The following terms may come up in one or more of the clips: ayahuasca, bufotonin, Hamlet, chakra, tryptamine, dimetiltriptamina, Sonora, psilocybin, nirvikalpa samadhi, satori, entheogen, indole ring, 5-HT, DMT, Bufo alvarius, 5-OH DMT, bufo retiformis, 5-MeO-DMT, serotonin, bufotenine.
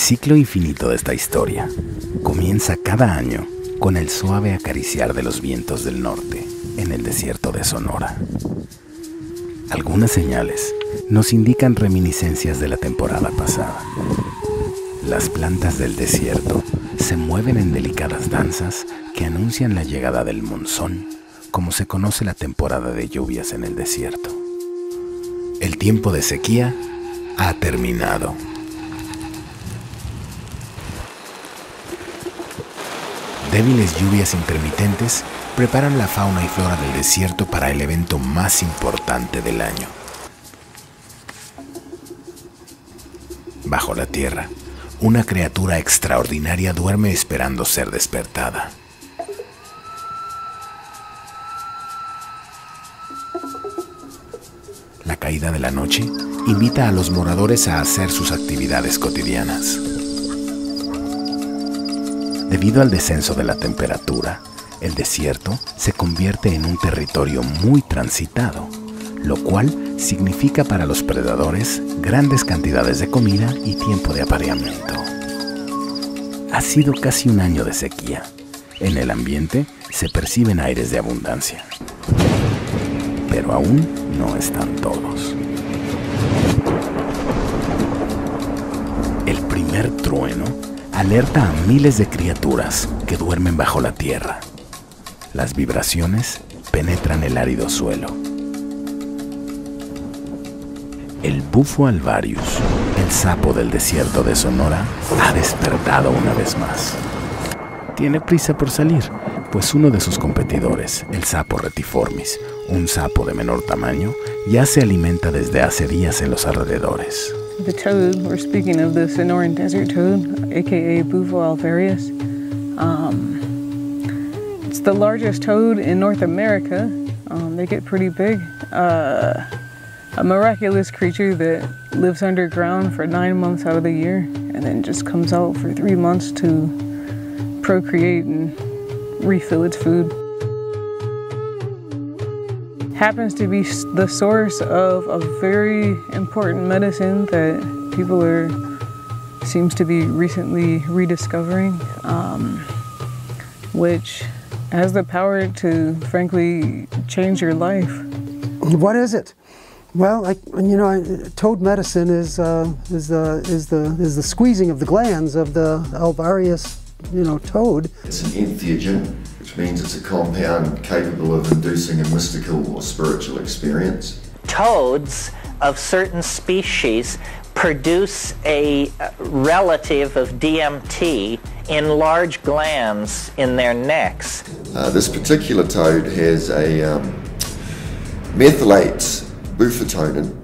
ciclo infinito de esta historia comienza cada año con el suave acariciar de los vientos del norte en el desierto de Sonora. Algunas señales nos indican reminiscencias de la temporada pasada. Las plantas del desierto se mueven en delicadas danzas que anuncian la llegada del monzón, como se conoce la temporada de lluvias en el desierto. El tiempo de sequía ha terminado. Débiles lluvias intermitentes preparan la fauna y flora del desierto para el evento más importante del año. Bajo la tierra, una criatura extraordinaria duerme esperando ser despertada. La caída de la noche invita a los moradores a hacer sus actividades cotidianas. Debido al descenso de la temperatura, el desierto se convierte en un territorio muy transitado, lo cual significa para los predadores grandes cantidades de comida y tiempo de apareamiento. Ha sido casi un año de sequía. En el ambiente se perciben aires de abundancia, pero aún no están todos. El primer trueno alerta a miles de criaturas que duermen bajo la tierra. Las vibraciones penetran el árido suelo. El Bufo alvarius, el sapo del desierto de Sonora, ha despertado una vez más. Tiene prisa por salir, pues uno de sus competidores, el sapo retiformis, un sapo de menor tamaño, ya se alimenta desde hace días en los alrededores. The toad, we're speaking of the Sonoran desert toad, aka Bufo alvarius. It's the largest toad in North America. They get pretty big. A miraculous creature that lives underground for 9 months out of the year and then just comes out for 3 months to procreate and refill its food. Happens to be the source of a very important medicine that people seems to be recently rediscovering, which has the power to, frankly, change your life. What is it? Well, toad medicine is the squeezing of the glands of the alvarius, toad. It's an entheogen, which means it's a compound capable of inducing a mystical or spiritual experience. Toads of certain species produce a relative of DMT in large glands in their necks. This particular toad has a methylates bufotonin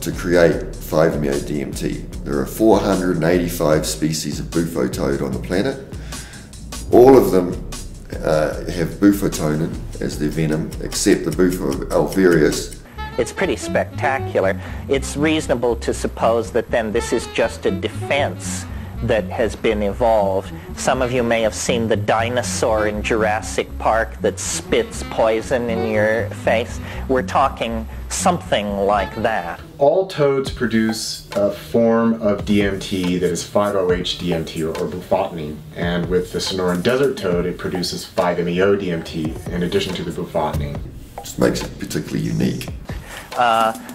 to create 5-MeO-DMT. There are 485 species of bufo toad on the planet. All of them have bufotonin as their venom, except the Bufo alvarius. It's pretty spectacular. It's reasonable to suppose that then this is just a defense that has been evolved. Some of you may have seen the dinosaur in Jurassic Park that spits poison in your face. We're talking something like that. All toads produce a form of DMT that is 5-OH DMT or bufotenine, and with the Sonoran desert toad it produces 5-MeO-DMT in addition to the bufotenine. Which makes it particularly unique.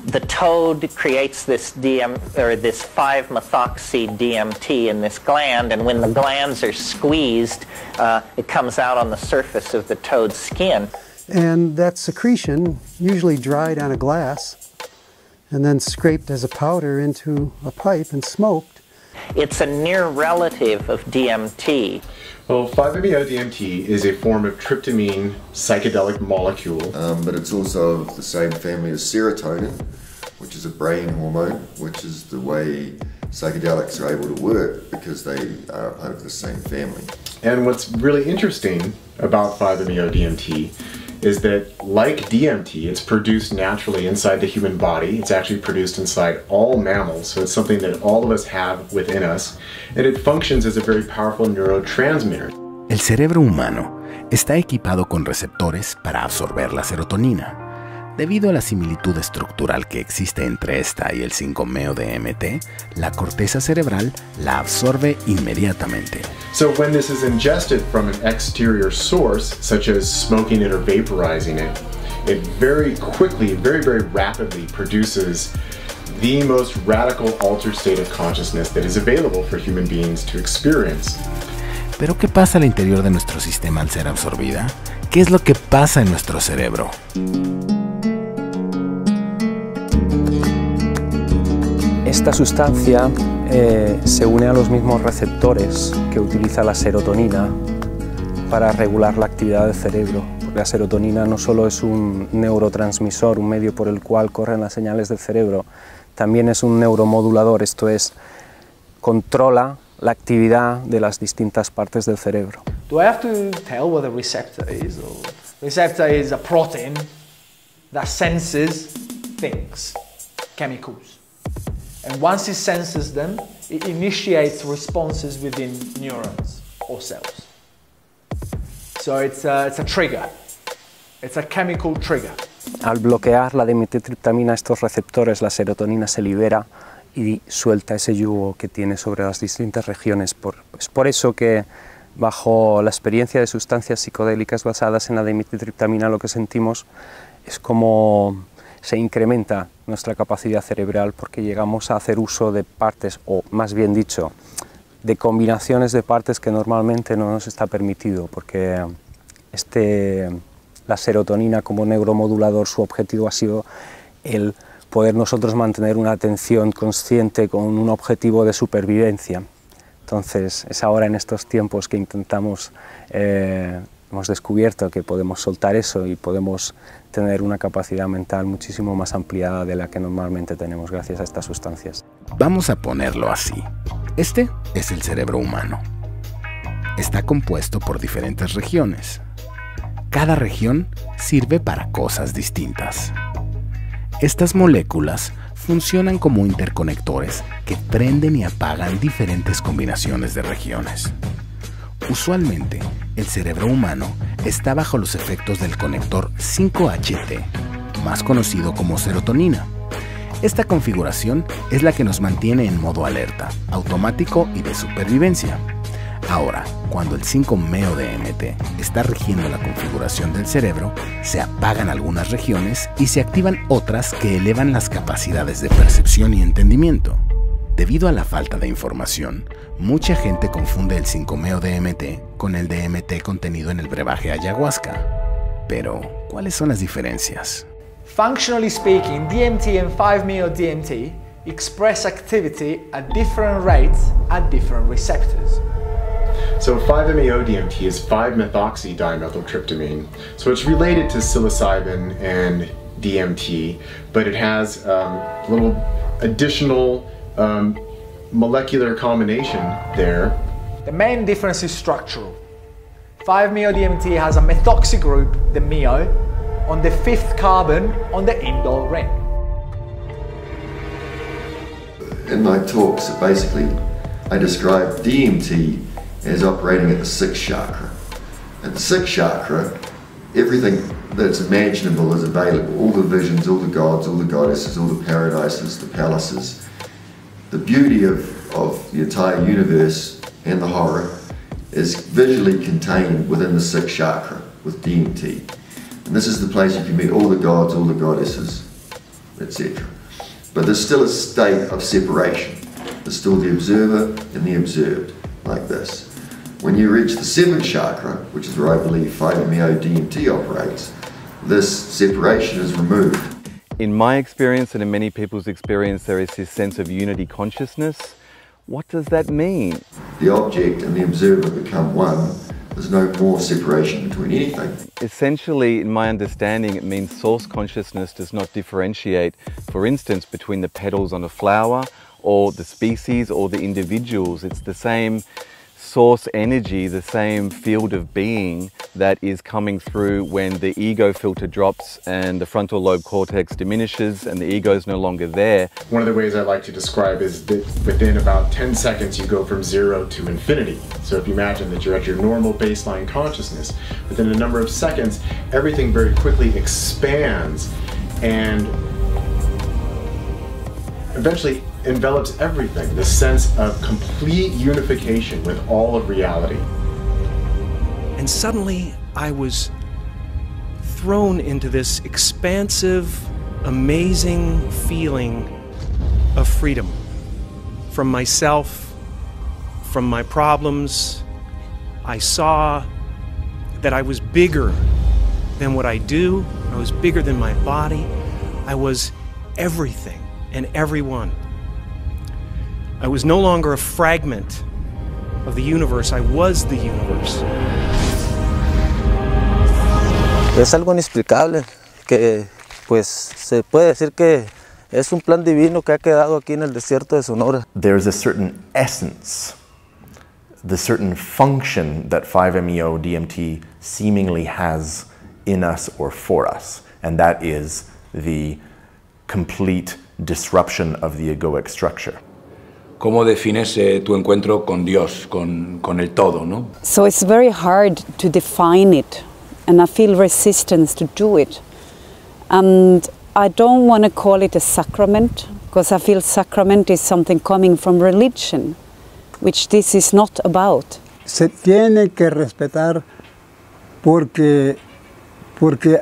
The toad creates this 5-methoxy-DMT in this gland, and when the glands are squeezed, it comes out on the surface of the toad's skin. And that secretion, usually dried on a glass, and then scraped as a powder into a pipe and smoked. It's a near relative of DMT. Well, 5-MeO-DMT is a form of tryptamine psychedelic molecule. But it's also of the same family as serotonin, which is a brain hormone, which is the way psychedelics are able to work because they are part of the same family. And what's really interesting about 5-MeO-DMT is that, like DMT, it's produced naturally inside the human body. It's actually produced inside all mammals, so it's something that all of us have within us, and it functions as a very powerful neurotransmitter. El cerebro humano está equipado con receptores para absorber la serotonina, Debido a la similitud estructural que existe entre esta y el 5-MeO-DMT, la corteza cerebral la absorbe inmediatamente. So when this is ingested from an exterior source, such as smoking it or vaporizing it, it very quickly, very rapidly produces the most radical altered state of consciousness that is available for human beings to experience. ¿Pero qué pasa al interior de nuestro sistema al ser absorbida? ¿Qué es lo que pasa en nuestro cerebro? Esta sustancia se une a los mismos receptores que utiliza la serotonina para regular la actividad del cerebro. Porque la serotonina no solo es un neurotransmisor, un medio por el cual corren las señales del cerebro, también es un neuromodulador, esto es, controla la actividad de las distintas partes del cerebro. Do I have to tell what a receptor is? Or receptor is a protein that senses things, chemicals. And once it senses them, it initiates responses within neurons or cells. So it's a trigger. It's a chemical trigger. Al bloquear la dimetiltriptamina estos receptores, la serotonina se libera y suelta ese yugo que tiene sobre las distintas regiones. Es por eso que bajo la experiencia de sustancias psicodélicas basadas en la dimetiltriptamina lo que sentimos es como se incrementa nuestra capacidad cerebral porque llegamos a hacer uso de partes, o más bien dicho, de combinaciones de partes que normalmente no nos está permitido, porque la serotonina como neuromodulador, su objetivo ha sido el poder nosotros mantener una atención consciente con un objetivo de supervivencia. Entonces, es ahora en estos tiempos que intentamos, hemos descubierto que podemos soltar eso y podemos tener una capacidad mental muchísimo más ampliada de la que normalmente tenemos gracias a estas sustancias. Vamos a ponerlo así. Este es el cerebro humano. Está compuesto por diferentes regiones. Cada región sirve para cosas distintas. Estas moléculas funcionan como interconectores que prenden y apagan diferentes combinaciones de regiones. Usualmente, el cerebro humano está bajo los efectos del conector 5-HT, más conocido como serotonina. Esta configuración es la que nos mantiene en modo alerta, automático y de supervivencia. Ahora, cuando el 5-MeO-DMT está rigiendo la configuración del cerebro, se apagan algunas regiones y se activan otras que elevan las capacidades de percepción y entendimiento. Debido a la falta de información, mucha gente confunde el 5-MeO-DMT con el DMT contenido en el brebaje ayahuasca. Pero, ¿cuáles son las diferencias? Functionally speaking, DMT and 5-MeO-DMT express activity at different rates at different receptors. So 5-MeO-DMT is 5-methoxydimethyltryptamine, so it's related to psilocybin and DMT, but it has little additional molecular combination there. The main difference is structural. 5-MeO-DMT has a methoxy group, the MEO, on the 5th carbon on the indole ring. In my talks, basically, I describe DMT is operating at the 6th chakra. At the 6th chakra, everything that's imaginable is available. All the visions, all the gods, all the goddesses, all the paradises, the palaces. The beauty of the entire universe and the horror is visually contained within the 6th chakra with DMT. And this is the place you can meet all the gods, all the goddesses, etc. But there's still a state of separation. There's still the observer and the observed, like this. When you reach the 7th chakra, which is where I believe 5-MeO-DMT operates, this separation is removed. In my experience and in many people's experience, there is this sense of unity consciousness. What does that mean? The object and the observer become one. There's no more separation between anything. Essentially, in my understanding, it means source consciousness does not differentiate, for instance, between the petals on a flower or the species or the individuals. It's the same source energy, the same field of being that is coming through when the ego filter drops and the frontal lobe cortex diminishes and the ego is no longer there. One of the ways I like to describe is that within about 10 seconds you go from 0 to infinity. So if you imagine that you're at your normal baseline consciousness, within a number of seconds everything very quickly expands and eventually envelops everything, this sense of complete unification with all of reality. And suddenly I was thrown into this expansive, amazing feeling of freedom from myself, from my problems. I saw that I was bigger than what I do. I was bigger than my body. I was everything and everyone. I was no longer a fragment of the universe. I was the universe. Es algo inexplicable que, pues, se puede decir que es un plan divino que ha quedado aquí en el desierto de Sonora. There's a certain essence, the certain function that 5-MeO-DMT seemingly has in us or for us, and that is the complete disruption of the egoic structure. ¿Cómo defines tu encuentro con Dios, con el todo, no? So it's very hard to define it, and I feel resistance to do it. And I don't want to call it a sacrament, because I feel sacrament is something coming from religion, which this is not about. Se tiene que respetar porque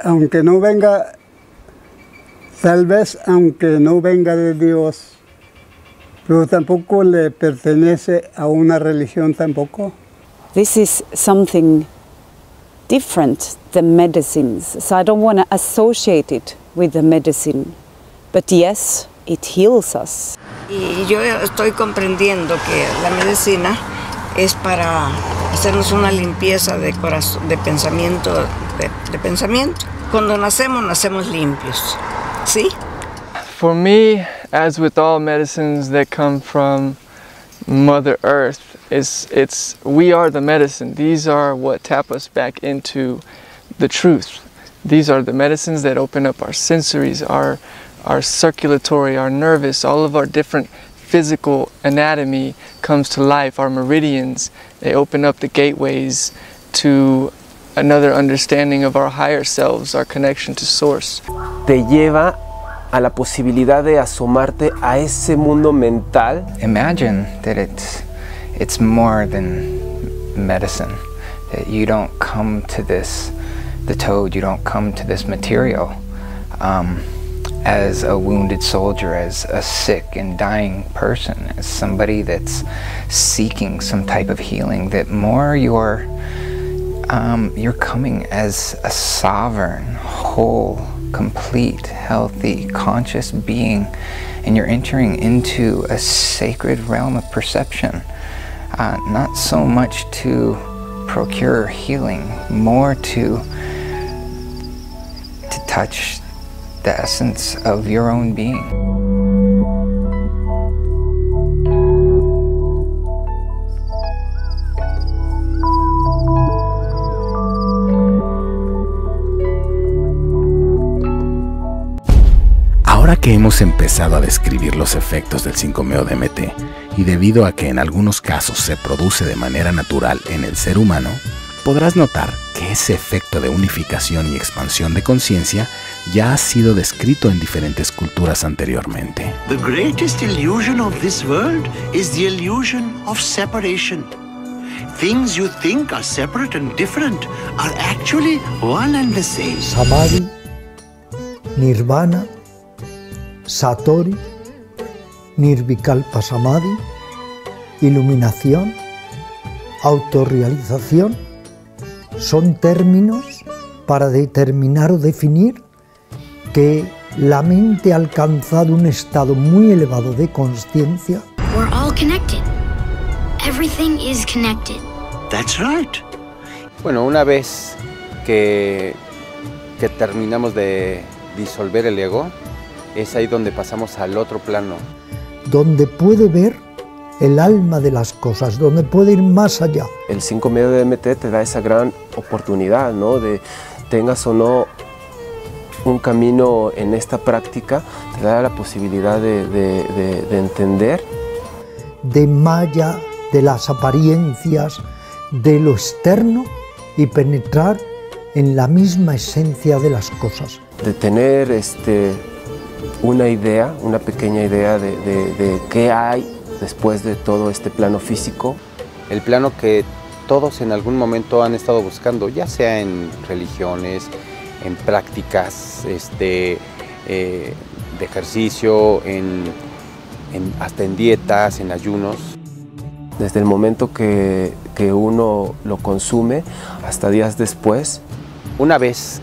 aunque no venga, tal vez aunque no venga de Dios, pero tampoco le pertenece a una religión tampoco. This is something different than medicines, so I don't want to associate it with the medicine, but yes, it heals us. Y yo estoy comprendiendo que la medicina es para hacernos una limpieza de corazón, de pensamiento, de pensamiento. Cuando nacemos limpios, ¿sí? For me, as with all medicines that come from Mother Earth, we are the medicine. These are what tap us back into the truth. These are the medicines that open up our sensories, our circulatory, our nervous, all of our different physical anatomy comes to life, our meridians, they open up the gateways to another understanding of our higher selves, our connection to source. Te lleva a la posibilidad de asomarte a ese mundo mental. Imagine that it's more than medicine, that you don't come to this, the toad, you don't come to this material as a wounded soldier, as a sick and dying person, as somebody that's seeking some type of healing, that more you're coming as a sovereign, whole, complete, healthy, conscious being, and you're entering into a sacred realm of perception, not so much to procure healing, more to touch the essence of your own being. Ahora que hemos empezado a describir los efectos del 5-MeO-DMT, y debido a que en algunos casos se produce de manera natural en el ser humano, podrás notar que ese efecto de unificación y expansión de conciencia ya ha sido descrito en diferentes culturas anteriormente. The greatest illusion of this world is the illusion of separation. Things you think are separate and different are actually one and the same. Samadhi, Nirvana, Satori, Nirvikalpa Samadhi, iluminación, autorrealización, son términos para determinar o definir que la mente ha alcanzado un estado muy elevado de conciencia. We're all connected. Everything is connected. That's right. Bueno, una vez que terminamos de disolver el ego, es ahí donde pasamos al otro plano. Donde puede ver el alma de las cosas, donde puede ir más allá. El 5-MeO-DMT te da esa gran oportunidad, ¿no? De tengas o no un camino en esta práctica, te da la posibilidad de entender. De Maya, de las apariencias, de lo externo y penetrar en la misma esencia de las cosas. de tener una idea, una pequeña idea de qué hay después de todo este plano físico. El plano que todos en algún momento han estado buscando, ya sea en religiones, en prácticas de ejercicio, hasta en dietas, en ayunos. Desde el momento que uno lo consume hasta días después. Una vez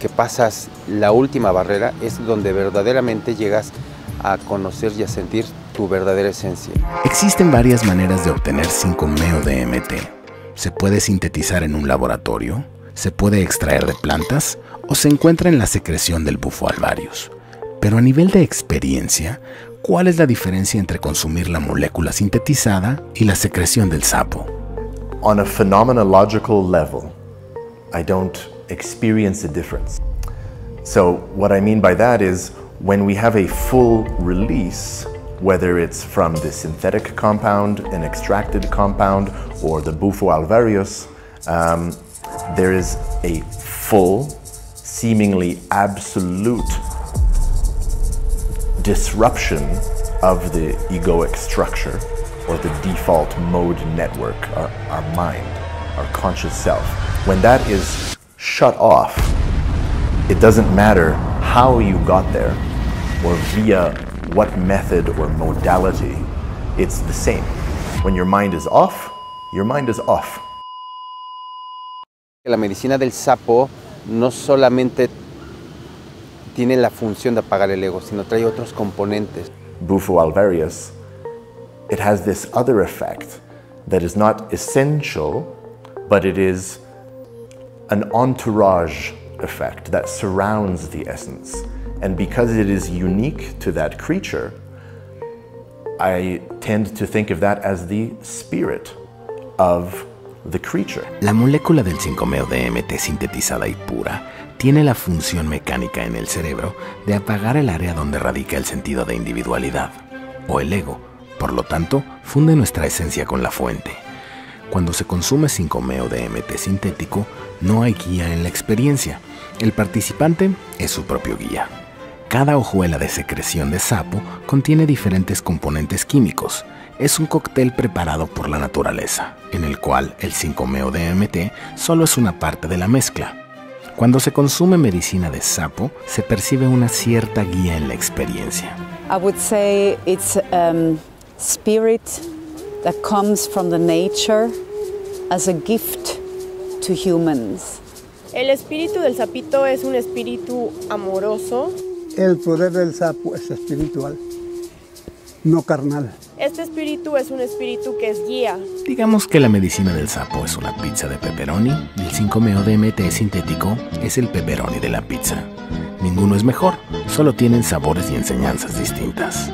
que pasas la última barrera es donde verdaderamente llegas a conocer y a sentir tu verdadera esencia. Existen varias maneras de obtener 5-MeO-DMT. Se puede sintetizar en un laboratorio, se puede extraer de plantas o se encuentra en la secreción del Bufo alvarius. Pero a nivel de experiencia, ¿cuál es la diferencia entre consumir la molécula sintetizada y la secreción del sapo? On a phenomenological level, I don't experience a difference. So what I mean by that is when we have a full release, whether it's from the synthetic compound, an extracted compound, or the Bufo alvarius, there is a full, seemingly absolute disruption of the egoic structure or the default mode network, our mind, our conscious self. When that is shut off, it doesn't matter how you got there or via what method or modality, it's the same. When your mind is off, your mind is off. La medicina del sapo no solamente tiene la función de apagar el ego, sino trae otros componentes. Bufo alvarius, it has this other effect that is not essential, but it is an entourage effect that surrounds the essence. And because it is unique to that creature, I tend to think of that as the spirit of the creature. La molécula del 5-MeO-DMT sintetizada y pura tiene la función mecánica en el cerebro de apagar el área donde radica el sentido de individualidad, o el ego. Por lo tanto, funde nuestra esencia con la fuente. Cuando se consume 5-MeO-DMT sintético, no hay guía en la experiencia. El participante es su propio guía. Cada hojuela de secreción de sapo contiene diferentes componentes químicos. Es un cóctel preparado por la naturaleza, en el cual el 5-MeO-DMT solo es una parte de la mezcla. Cuando se consume medicina de sapo, se percibe una cierta guía en la experiencia. I would say it's spirit that comes from the nature as a gift to humans. El espíritu del sapito es un espíritu amoroso. El poder del sapo es espiritual, no carnal. Este espíritu es un espíritu que es guía. Digamos que la medicina del sapo es una pizza de pepperoni y el 5-MeO-DMT sintético es el pepperoni de la pizza. Ninguno es mejor, solo tienen sabores y enseñanzas distintas.